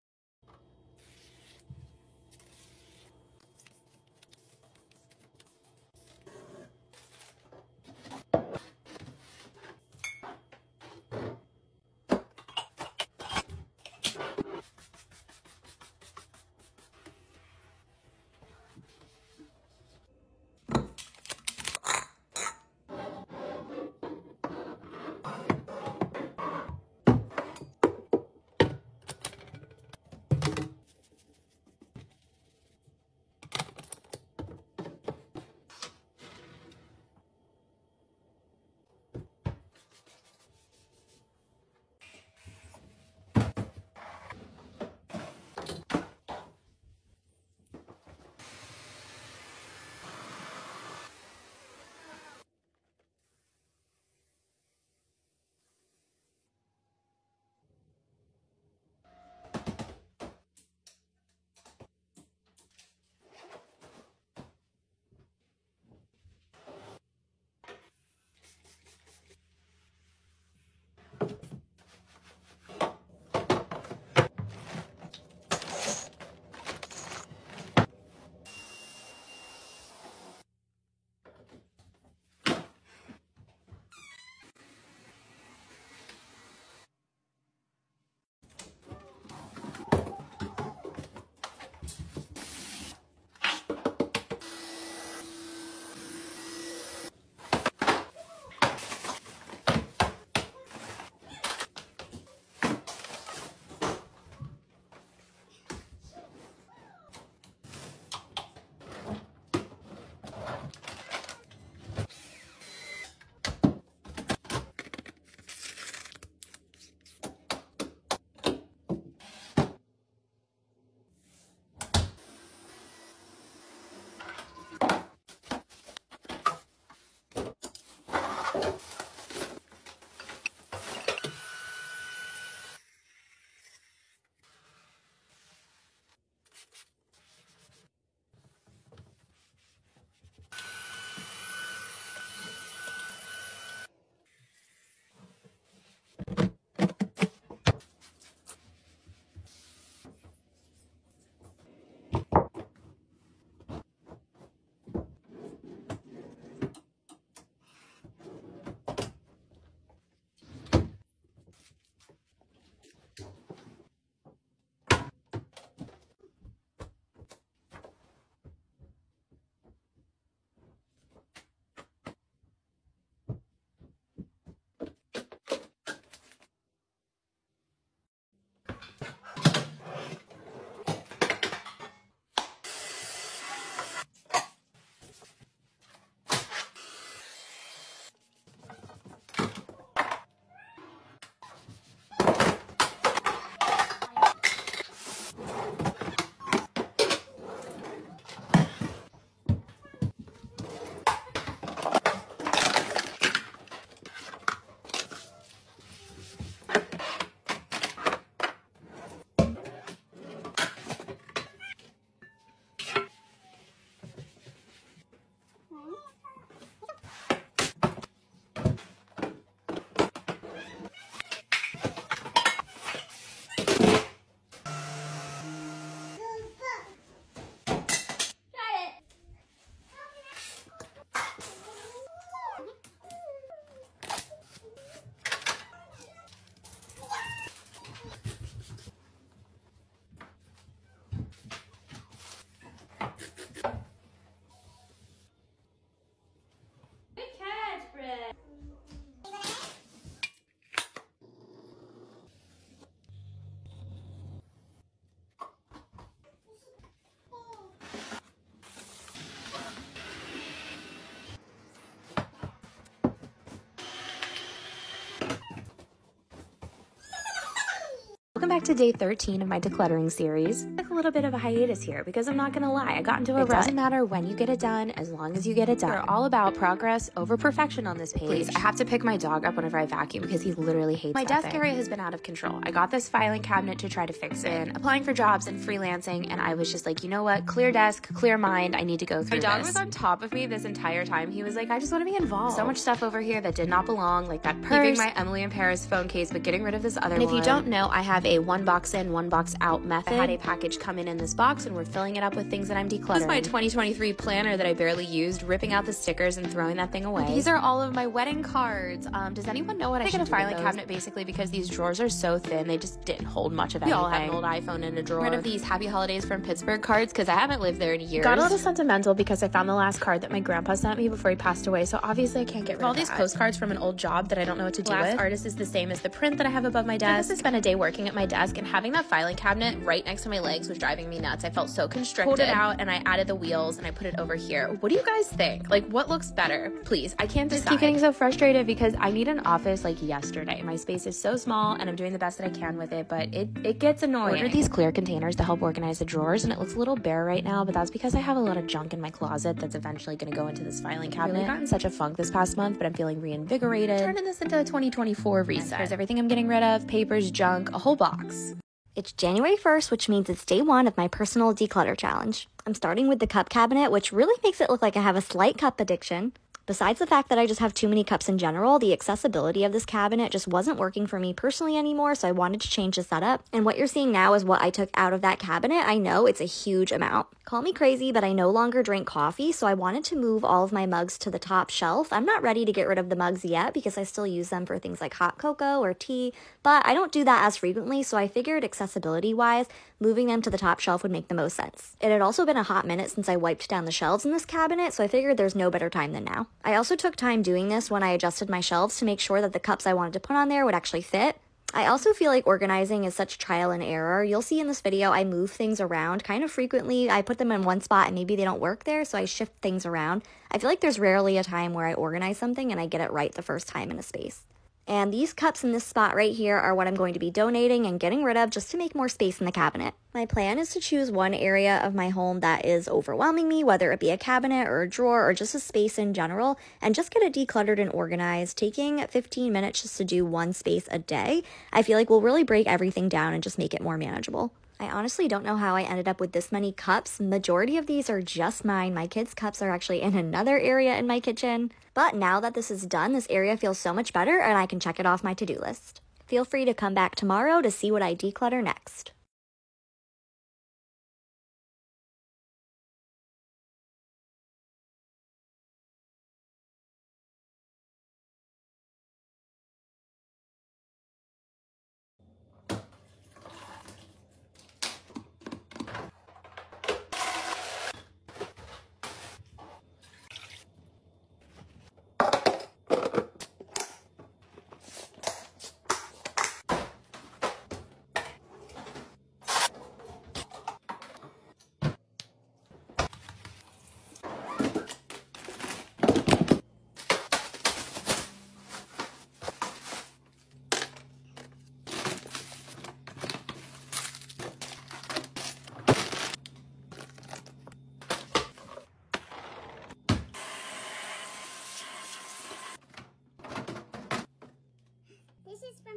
Welcome back to day thirteen of my decluttering series. I took a little bit of a hiatus here because I'm not gonna lie, I got into a rut. It doesn't matter when you get it done, as long as you get it done. We're all about progress over perfection on this page. Please, I have to pick my dog up whenever I vacuum because he literally hates my desk thing. Area has been out of control. I got this filing cabinet to try to fix it, and applying for jobs and freelancing, and I was just like, you know what? Clear desk, clear mind, I need to go through this. My dog this. was on top of me this entire time. He was like, I just wanna be involved. So much stuff over here that did not belong, like that purse, leaving my Emily in Paris phone case, but getting rid of this other one. And if one. you don't know, I have a one box in, one box out method. I had a package come in in this box and we're filling it up with things that I'm decluttering. This is my twenty twenty-three planner that I barely used, ripping out the stickers and throwing that thing away. These are all of my wedding cards. Um, does anyone know what I, I should do? I got a filing cabinet basically because these drawers are so thin, they just didn't hold much of anything. We all had an old iPhone in a drawer. Rid of these Happy Holidays from Pittsburgh cards because I haven't lived there in years. Got a little sentimental because I found the last card that my grandpa sent me before he passed away, so obviously I can't get rid of all these postcards from an old job that I don't know what to do with. Last artist is the same as the print that I have above my desk. This has been a day working at my desk, and having that filing cabinet right next to my legs was driving me nuts. I felt so constricted. Pulled it out and I added the wheels and I put it over here. What do you guys think? Like, what looks better? Please, I can't decide. I keep getting so frustrated because I need an office like yesterday. My space is so small and I'm doing the best that I can with it, but it, it gets annoying. I ordered these clear containers to help organize the drawers and it looks a little bare right now, but that's because I have a lot of junk in my closet that's eventually going to go into this filing cabinet. I've really gotten such a funk this past month, but I'm feeling reinvigorated. Turning this into a twenty twenty-four reset. Here's everything I'm getting rid of. Papers, junk, a whole box. It's January first, which means it's day one of my personal declutter challenge. I'm starting with the cup cabinet, which really makes it look like I have a slight cup addiction. Besides the fact that I just have too many cups in general, the accessibility of this cabinet just wasn't working for me personally anymore, so I wanted to change the setup. And what you're seeing now is what I took out of that cabinet. I know it's a huge amount. Call me crazy, but I no longer drink coffee, so I wanted to move all of my mugs to the top shelf. I'm not ready to get rid of the mugs yet because I still use them for things like hot cocoa or tea, but I don't do that as frequently, so I figured accessibility-wise, moving them to the top shelf would make the most sense. It had also been a hot minute since I wiped down the shelves in this cabinet, so I figured there's no better time than now. I also took time doing this when I adjusted my shelves to make sure that the cups I wanted to put on there would actually fit. I also feel like organizing is such trial and error. You'll see in this video I move things around kind of frequently. I put them in one spot and maybe they don't work there, so I shift things around. I feel like there's rarely a time where I organize something and I get it right the first time in a space. And these cups in this spot right here are what I'm going to be donating and getting rid of just to make more space in the cabinet. My plan is to choose one area of my home that is overwhelming me, whether it be a cabinet or a drawer or just a space in general, and just get it decluttered and organized, taking fifteen minutes just to do one space a day. I feel like we'll really break everything down and just make it more manageable. I honestly don't know how I ended up with this many cups. Majority of these are just mine. My kids' cups are actually in another area in my kitchen. But now that this is done, this area feels so much better and I can check it off my to-do list. Feel free to come back tomorrow to see what I declutter next.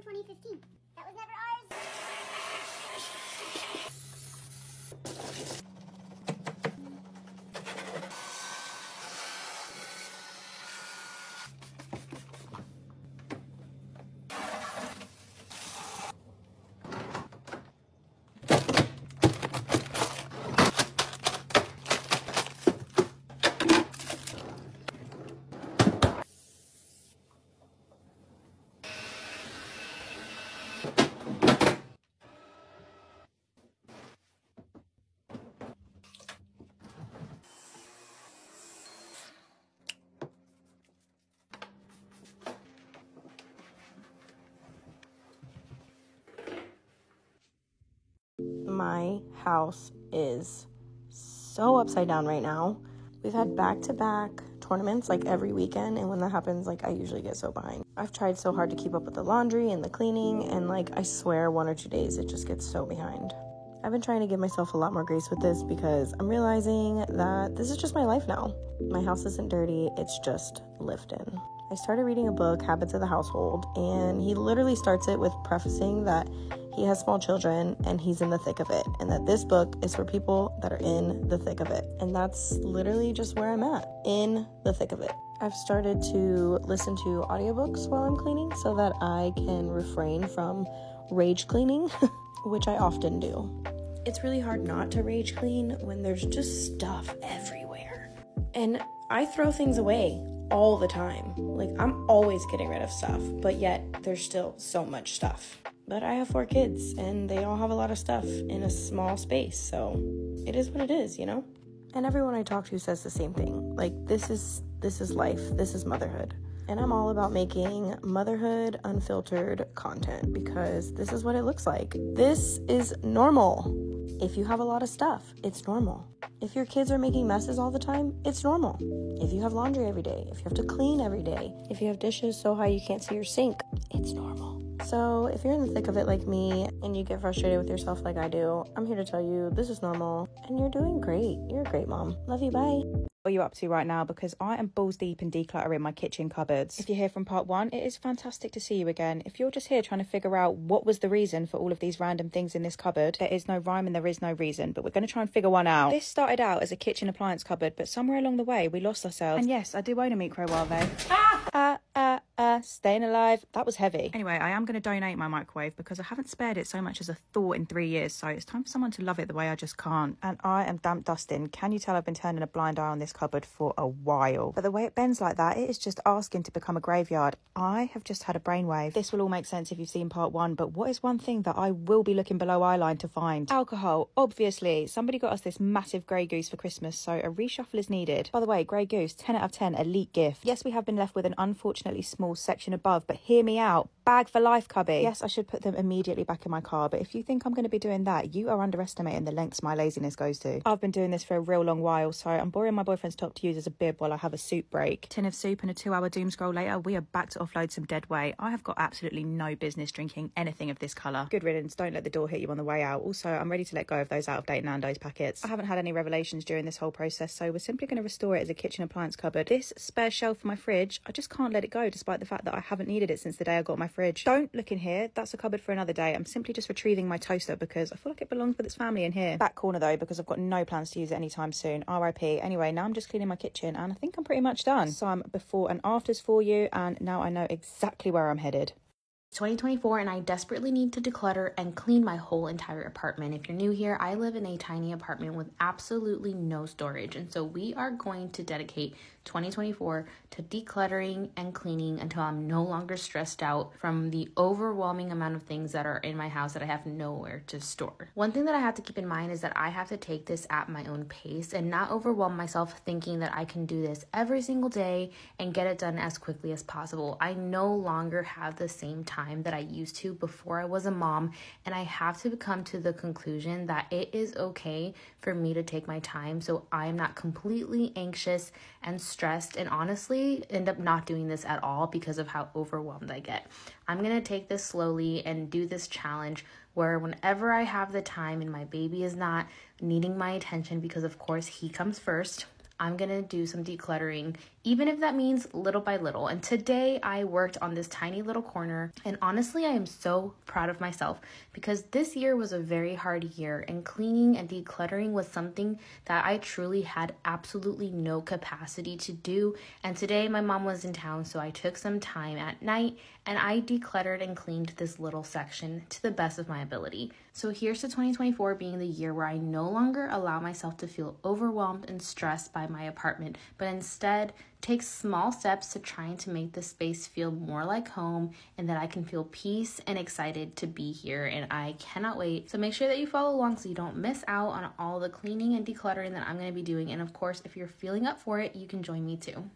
twenty fifteen. That was never ours. My house is so upside down right now. We've had back-to-back tournaments like every weekend, and when that happens, like I usually get so behind. I've tried so hard to keep up with the laundry and the cleaning, and like I swear one or two days it just gets so behind. I've been trying to give myself a lot more grace with this because I'm realizing that this is just my life now. My house isn't dirty, it's just lifted. I started reading a book, Habits of the Household, and he literally starts it with prefacing that he has small children and he's in the thick of it, and that this book is for people that are in the thick of it. And that's literally just where I'm at, in the thick of it. I've started to listen to audiobooks while I'm cleaning so that I can refrain from rage cleaning, which I often do. It's really hard not to rage clean when there's just stuff everywhere. And I throw things away all the time. Like, I'm always getting rid of stuff, but yet there's still so much stuff. But I have four kids and they all have a lot of stuff in a small space, so it is what it is, you know? And everyone I talk to says the same thing. Like, this is this is life, this is motherhood. And I'm all about making motherhood unfiltered content because this is what it looks like. This is normal. If you have a lot of stuff, it's normal. If your kids are making messes all the time, it's normal. If you have laundry every day, if you have to clean every day, if you have dishes so high you can't see your sink, it's normal. So if you're in the thick of it like me and you get frustrated with yourself like I do, I'm here to tell you this is normal and you're doing great. You're a great mom. Love you, bye. What are you up to right now? Because I am balls deep in decluttering my kitchen cupboards. If you're here from part one, it is fantastic to see you again. If you're just here trying to figure out what was the reason for all of these random things in this cupboard, there is no rhyme and there is no reason, but we're going to try and figure one out. This started out as a kitchen appliance cupboard, but somewhere along the way we lost ourselves. And yes, I do own a microwave though. Ah! Ah! Ah! Uh, staying alive. That was heavy. Anyway, I am going to donate my microwave because I haven't spared it so much as a thought in three years. So it's time for someone to love it the way I just can't. And I am damp dusting. Can you tell I've been turning a blind eye on this cupboard for a while? But the way it bends like that, it is just asking to become a graveyard. I have just had a brainwave. This will all make sense if you've seen part one, but what is one thing that I will be looking below eye line to find? Alcohol. Obviously, somebody got us this massive Grey Goose for Christmas, so a reshuffle is needed. By the way, Grey Goose, ten out of ten, elite gift. Yes, we have been left with an unfortunately small section above, but hear me out. Bag for life cubby. Yes, I should put them immediately back in my car, but if you think I'm going to be doing that, you are underestimating the lengths my laziness goes to. I've been doing this for a real long while, so I'm borrowing my boyfriend's top to use as a bib while I have a soup break. Tin of soup and a two-hour doom scroll later, we are back to offload some dead weight. I have got absolutely no business drinking anything of this colour. Good riddance, don't let the door hit you on the way out. Also, I'm ready to let go of those out-of-date Nando's packets. I haven't had any revelations during this whole process, so we're simply going to restore it as a kitchen appliance cupboard. This spare shelf for my fridge, I just can't let it go despite the fact that I haven't needed it since the day I got my fridge. Don't look in here, that's a cupboard for another day. I'm simply just retrieving my toaster because I feel like it belongs with its family in here. Back corner though, because I've got no plans to use it anytime soon. R I P. Anyway, now I'm just cleaning my kitchen and I think I'm pretty much done. Some before and afters for you, and now I know exactly where I'm headed. twenty twenty-four, and I desperately need to declutter and clean my whole entire apartment. If you're new here, I live in a tiny apartment with absolutely no storage, and so we are going to dedicate twenty twenty-four to decluttering and cleaning until I'm no longer stressed out from the overwhelming amount of things that are in my house that I have nowhere to store. One thing that I have to keep in mind is that I have to take this at my own pace and not overwhelm myself thinking that I can do this every single day and get it done as quickly as possible. I no longer have the same time Time that I used to before I was a mom, and I have to come to the conclusion that it is okay for me to take my time so I'm not completely anxious and stressed and honestly end up not doing this at all because of how overwhelmed I get. I'm gonna take this slowly and do this challenge where whenever I have the time and my baby is not needing my attention, because of course he comes first, I'm gonna do some decluttering, even if that means little by little. And today I worked on this tiny little corner, and honestly, I am so proud of myself because this year was a very hard year, and cleaning and decluttering was something that I truly had absolutely no capacity to do. And today my mom was in town, so I took some time at night and I decluttered and cleaned this little section to the best of my ability. So here's to twenty twenty-four being the year where I no longer allow myself to feel overwhelmed and stressed by my apartment, but instead take small steps to trying to make this space feel more like home and that I can feel peace and excited to be here, and I cannot wait. So make sure that you follow along so you don't miss out on all the cleaning and decluttering that I'm going to be doing, and of course if you're feeling up for it, you can join me too.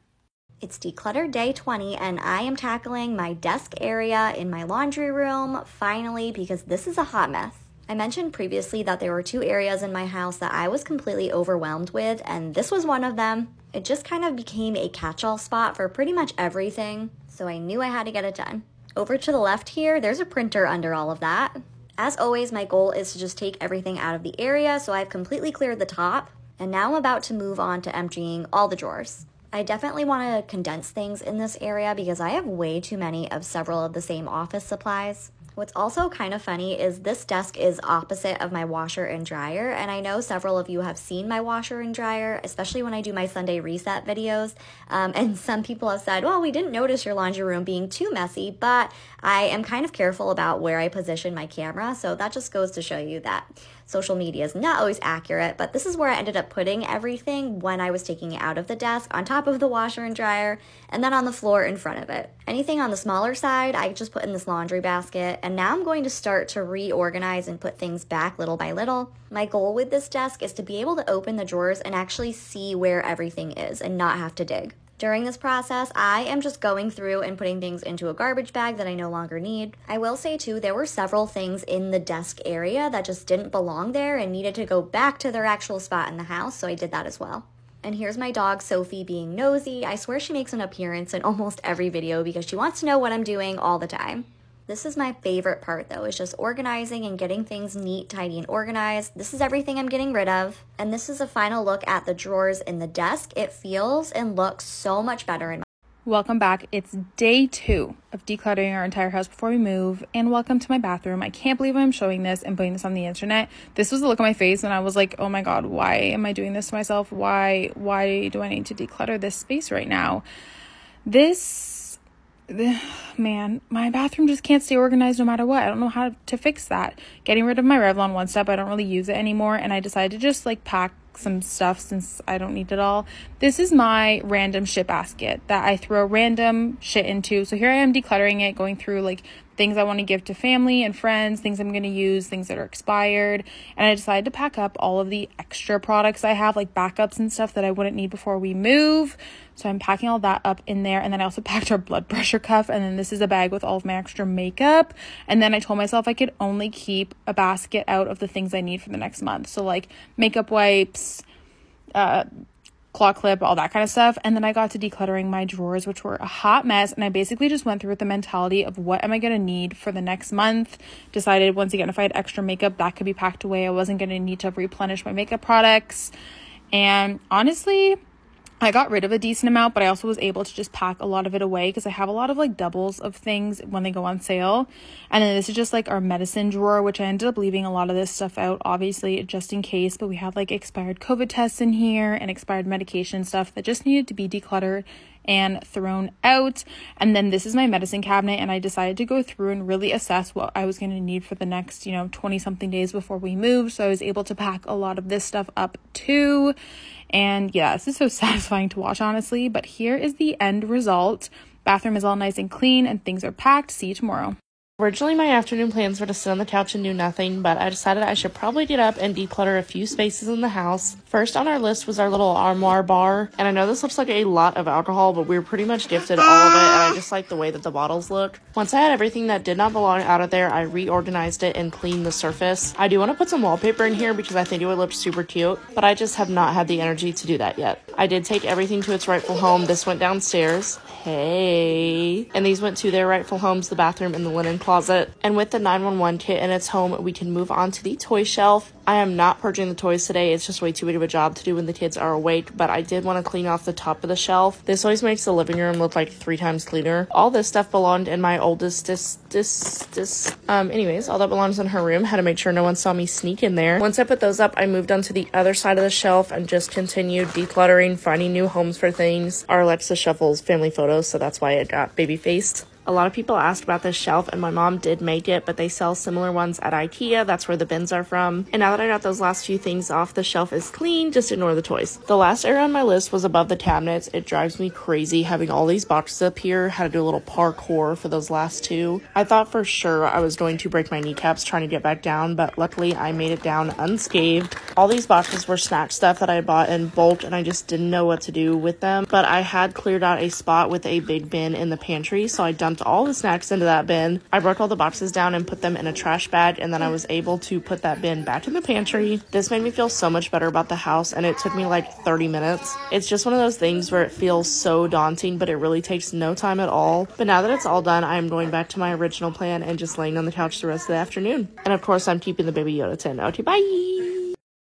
It's declutter day twenty, and I am tackling my desk area in my laundry room finally because this is a hot mess. I mentioned previously that there were two areas in my house that I was completely overwhelmed with, and this was one of them. It just kind of became a catch-all spot for pretty much everything, so I knew I had to get it done. Over to the left here, there's a printer under all of that. As always, my goal is to just take everything out of the area, so I've completely cleared the top, and now I'm about to move on to emptying all the drawers. I definitely want to condense things in this area because I have way too many of several of the same office supplies. What's also kind of funny is this desk is opposite of my washer and dryer, and I know several of you have seen my washer and dryer, especially when I do my Sunday reset videos, um, and some people have said, well, we didn't notice your laundry room being too messy, but I am kind of careful about where I position my camera, so that just goes to show you that social media is not always accurate, but this is where I ended up putting everything when I was taking it out of the desk, on top of the washer and dryer, and then on the floor in front of it. Anything on the smaller side, I just put in this laundry basket, and now I'm going to start to reorganize and put things back little by little. My goal with this desk is to be able to open the drawers and actually see where everything is and not have to dig. During this process, I am just going through and putting things into a garbage bag that I no longer need. I will say too, there were several things in the desk area that just didn't belong there and needed to go back to their actual spot in the house, so I did that as well. And here's my dog, Sophie, being nosy. I swear she makes an appearance in almost every video because she wants to know what I'm doing all the time. This is my favorite part though, is just organizing and getting things neat, tidy, and organized. This is everything I'm getting rid of. And this is a final look at the drawers in the desk. It feels and looks so much better in my- Welcome back. It's day two of decluttering our entire house before we move, and welcome to my bathroom. I can't believe I'm showing this and putting this on the internet. This was the look on my face and I was like, oh my God, why am I doing this to myself? Why, why do I need to declutter this space right now? This... Man, my bathroom just can't stay organized no matter what. I don't know how to fix that. Getting rid of my Revlon One Step, I don't really use it anymore, and I decided to just like pack some stuff since I don't need it all. This is my random shit basket that I throw random shit into. So here I am decluttering it, going through like things I want to give to family and friends, things I'm going to use, things that are expired. And I decided to pack up all of the extra products I have, like backups and stuff that I wouldn't need before we move. So I'm packing all that up in there. And then I also packed our blood pressure cuff. And then this is a bag with all of my extra makeup. And then I told myself I could only keep a basket out of the things I need for the next month. So like makeup wipes, uh, claw clip, all that kind of stuff. And then I got to decluttering my drawers, which were a hot mess, and I basically just went through with the mentality of what am I going to need for the next month. Decided once again if I had extra makeup that could be packed away, I wasn't going to need to replenish my makeup products. And honestly, I got rid of a decent amount, but I also was able to just pack a lot of it away because I have a lot of like doubles of things when they go on sale. And then this is just like our medicine drawer, which I ended up leaving a lot of this stuff out, obviously, just in case. But we have like expired COVID tests in here and expired medication stuff that just needed to be decluttered and thrown out. And then this is my medicine cabinet, and I decided to go through and really assess what I was going to need for the next, you know, twenty something days before we moved. So I was able to pack a lot of this stuff up too. And yeah, this is so satisfying to watch, honestly. But here is the end result. Bathroom is all nice and clean and things are packed. See you tomorrow. Originally, my afternoon plans were to sit on the couch and do nothing, but I decided I should probably get up and declutter a few spaces in the house. First on our list was our little armoire bar, and I know this looks like a lot of alcohol, but we were pretty much gifted all of it, and I just like the way that the bottles look. Once I had everything that did not belong out of there, I reorganized it and cleaned the surface. I do want to put some wallpaper in here because I think it would look super cute, but I just have not had the energy to do that yet. I did take everything to its rightful home. This went downstairs. Hey. And these went to their rightful homes, the bathroom and the linen closet. Closet. And with the nine one one kit in its home, we can move on to the toy shelf. I am not purging the toys today. It's just way too big of a job to do when the kids are awake, but I did want to clean off the top of the shelf. This always makes the living room look like three times cleaner. All this stuff belonged in my oldest this this this um anyways, all that belongs in her room. Had to make sure no one saw me sneak in there. Once I put those up, I moved on to the other side of the shelf and just continued decluttering, finding new homes for things. Our Alexa shuffles family photos, so that's why it got baby faced. A lot of people asked about this shelf, and my mom did make it, but they sell similar ones at IKEA. That's where the bins are from. And now that I got those last few things off, the shelf is clean. Just ignore the toys. The last area on my list was above the cabinets. It drives me crazy having all these boxes up here. Had to do a little parkour for those last two. I thought for sure I was going to break my kneecaps trying to get back down, but luckily I made it down unscathed. All these boxes were snack stuff that I bought in bulk, and I just didn't know what to do with them. But I had cleared out a spot with a big bin in the pantry, so I dumped dumped all the snacks into that bin. I broke all the boxes down and put them in a trash bag, and then I was able to put that bin back in the pantry. This made me feel so much better about the house, and it took me like thirty minutes. It's just one of those things where it feels so daunting, but it really takes no time at all. But now that it's all done, I am going back to my original plan and just laying on the couch the rest of the afternoon. And of course, I'm keeping the Baby Yoda tin. Okay, bye!